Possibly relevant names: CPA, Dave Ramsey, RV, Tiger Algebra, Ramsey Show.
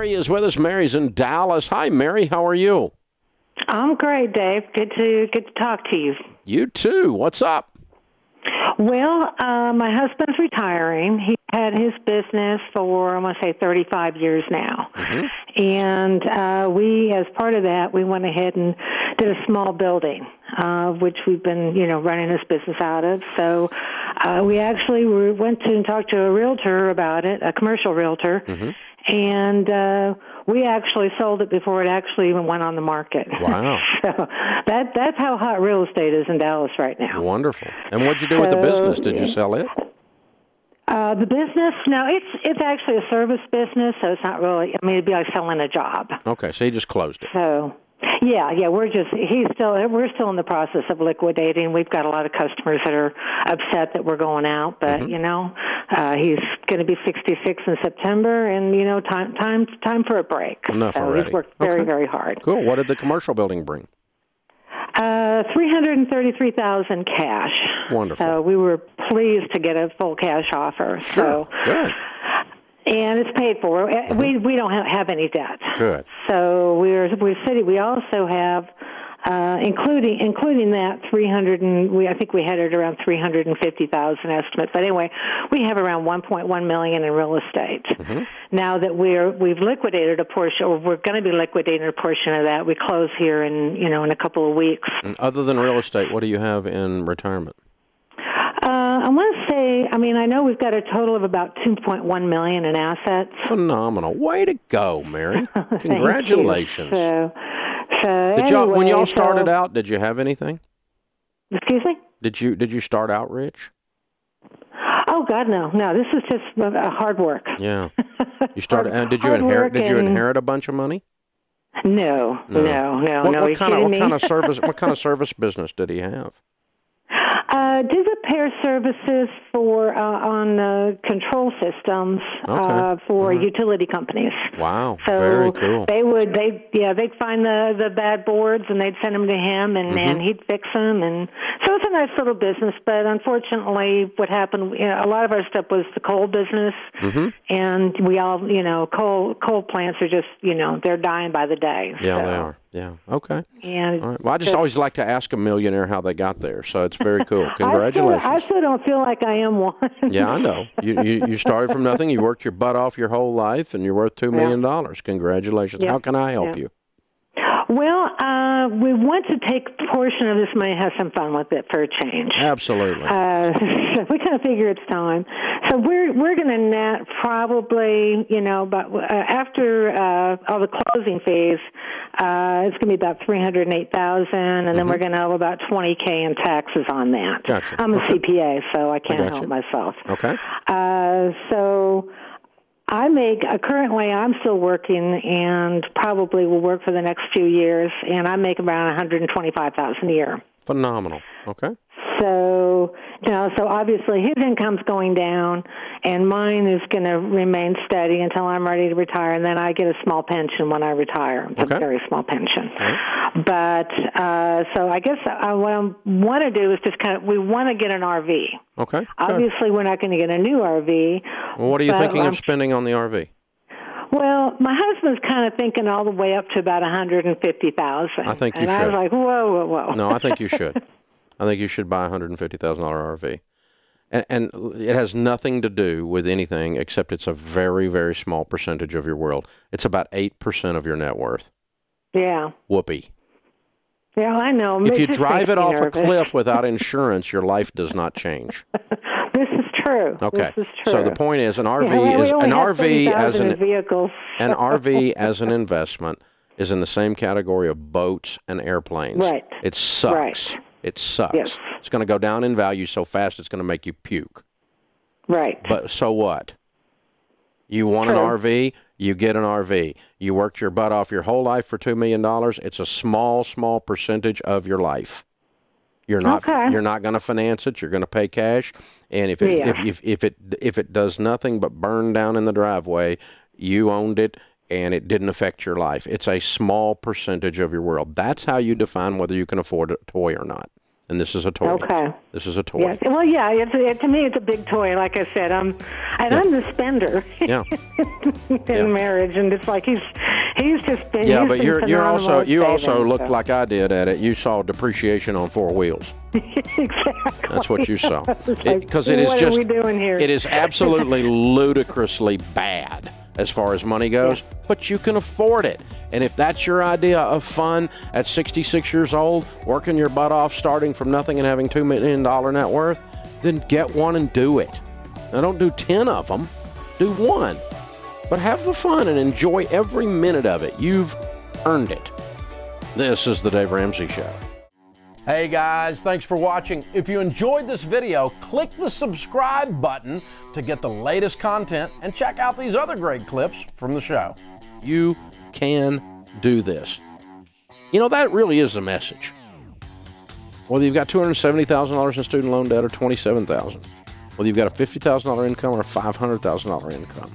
Mary is with us. Mary's in Dallas. Hi, Mary. How are you? I'm great, Dave. Good to talk to you. You too. What's up? Well, my husband's retiring. He had his business for, I'm going to say, 35 years now. Mm-hmm. And we, as part of that, we went ahead and did a small building, which we've been, running this business out of. So we actually went to and talked to a realtor about it, a commercial realtor. Mm-hmm. And we actually sold it before it actually even went on the market. Wow. So that's how hot real estate is in Dallas right now. Wonderful. And what'd you do with the business? Did you sell it? The business, no, it's actually a service business, so it's not really, it'd be like selling a job. Okay, so you just closed it. So, yeah, we're still in the process of liquidating. We've got a lot of customers that are upset that we're going out, but, mm-hmm. He's going to be 66 in September, and time for a break. Enough already. He's worked very, very hard. Cool. What did the commercial building bring? $333,000 cash. Wonderful. So we were pleased to get a full cash offer. Sure. So. Good. And it's paid for. Mm-hmm. We don't have any debt. Good. So we also have. Including that 300 and I think we had it around 350,000 estimate. But anyway, we have around 1.1 million in real estate. Mm-hmm. Now that we've liquidated a portion, or we're going to be liquidating a portion of that. We close here in a couple of weeks. And other than real estate, what do you have in retirement? I want to say, I know we've got a total of about $2.1 million in assets. Phenomenal. Way to go, Mary. Congratulations. Thank you. When y'all started out, did you have anything? Excuse me? Did you start out rich? Oh God, no. This is just hard work. Yeah. You started. Did you inherit a bunch of money? No. What kind of service business did he have? Did repair services for on control systems for utility companies. Wow, so very cool. They'd find the bad boards and they'd send them to him and he'd fix them, and so it's a nice little business. But unfortunately, what happened? A lot of our stuff was the coal business, and we all coal plants are just they're dying by the day. Yeah, they are. Yeah. Okay. And all right. Well, I just always like to ask a millionaire how they got there, so it's very cool. Congratulations. I still don't feel like I am one. Yeah, I know. You started from nothing. You worked your butt off your whole life, and you're worth $2 million. Congratulations. Yeah. How can I help you? Well, we want to take a portion of this money and have some fun with it for a change. Absolutely. So we kind of figure it's time. So we're going to net probably, after all the closing fees, it's going to be about $308,000, and then we're going to owe about $20K in taxes on that. Gotcha. I'm a CPA, so I can't help myself. Okay. So. Currently I'm still working and probably will work for the next few years, and I make around $125,000 a year. Phenomenal. Okay. So, so obviously his income's going down and mine is going to remain steady until I'm ready to retire, and then I get a small pension when I retire. It's a very small pension. Okay. But, so I guess what I want to do is just we want to get an RV. Okay. Obviously, we're not going to get a new RV. Well, what are you thinking of spending on the RV? Well, my husband's kind of thinking all the way up to about $150,000. I think you should. And I was like, whoa, whoa, whoa. No, I think you should. I think you should buy a $150,000 RV. And it has nothing to do with anything except it's a very, very small percentage of your world. It's about 8% of your net worth. Yeah. Whoopee. Yeah, I know. If you drive it off a cliff without insurance, your life does not change. This is true. Okay. This is true. So the point is, an RV as an investment is in the same category of boats and airplanes. Right. It sucks. Right. It sucks. Yes. It's going to go down in value so fast it's going to make you puke. Right. But so what? You want an RV, you get an RV. You worked your butt off your whole life for $2 million. It's a small, small percentage of your life. You're not going to finance it. You're going to pay cash. And if it does nothing but burn down in the driveway, you owned it. And it didn't affect your life. It's a small percentage of your world. That's how you define whether you can afford a toy or not. And this is a toy. Okay. This is a toy. Yes. Well, yeah. To me, it's a big toy. Like I said, I'm the spender. Yeah. in marriage, and it's like he's just been. Yeah, but you also looked like I did at it. You saw depreciation on four wheels. Exactly. That's what you saw. Because it is just. What are we doing here? It is absolutely ludicrously bad as far as money goes, but you can afford it. And if that's your idea of fun at 66 years old, working your butt off, starting from nothing and having $2 million net worth, then get one and do it. Now, don't do 10 of them, do one. But have the fun and enjoy every minute of it. You've earned it. This is The Dave Ramsey Show. Hey guys, thanks for watching. If you enjoyed this video, click the subscribe button to get the latest content and check out these other great clips from the show. You can do this. You know, that really is the message. Whether you've got $270,000 in student loan debt or $27,000, whether you've got a $50,000 income or a $500,000 income,